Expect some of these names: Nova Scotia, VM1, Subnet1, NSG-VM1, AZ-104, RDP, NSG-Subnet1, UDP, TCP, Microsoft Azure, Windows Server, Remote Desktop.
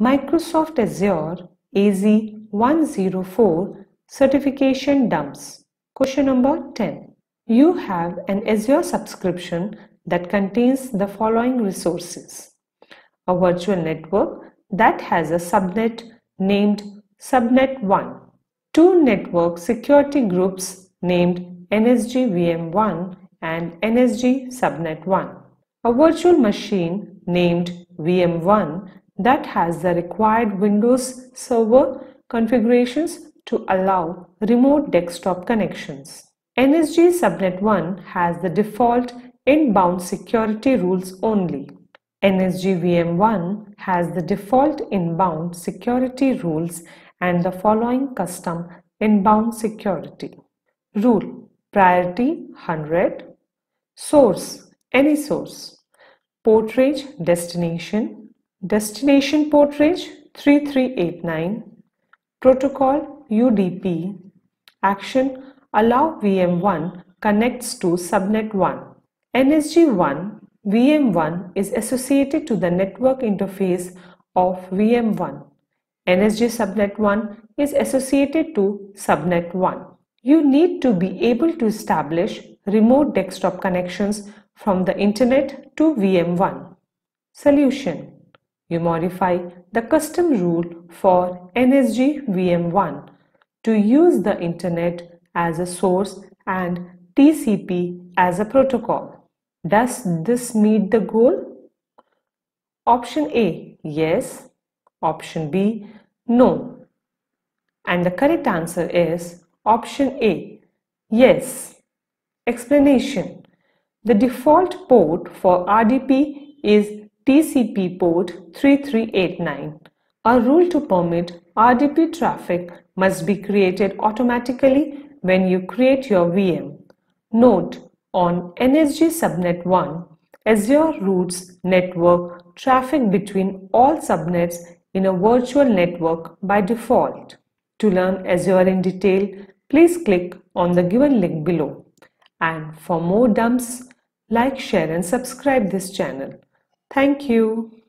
Microsoft Azure AZ-104 certification dumps. Question number 10. You have an Azure subscription that contains the following resources: a virtual network that has a subnet named Subnet1, two network security groups named NSG-VM1 and NSG-Subnet1, a virtual machine named VM1 that has the required Windows Server configurations to allow remote desktop connections. NSG-Subnet1 has the default inbound security rules only. NSG-VM1 has the default inbound security rules and the following custom inbound security. Rule: priority 100. Source: any source. Port range: destination. Destination port range: 3389. Protocol: UDP. Action: allow VM1 connects to Subnet1. NSG-1 VM1 is associated to the network interface of VM1. NSG-Subnet1 is associated to Subnet1. You need to be able to establish remote desktop connections from the internet to VM1. Solution: you modify the custom rule for NSG-VM1 to use the internet as a source and TCP as a protocol. Does this meet the goal? Option A, yes. Option B, no. And the correct answer is option A, yes. Explanation: the default port for RDP is TCP port 3389. A rule to permit RDP traffic must be created automatically when you create your VM. Note: on NSG-Subnet1, Azure routes network traffic between all subnets in a virtual network by default. To learn Azure in detail, please click on the given link below. And for more dumps, like, share and subscribe this channel. Thank you.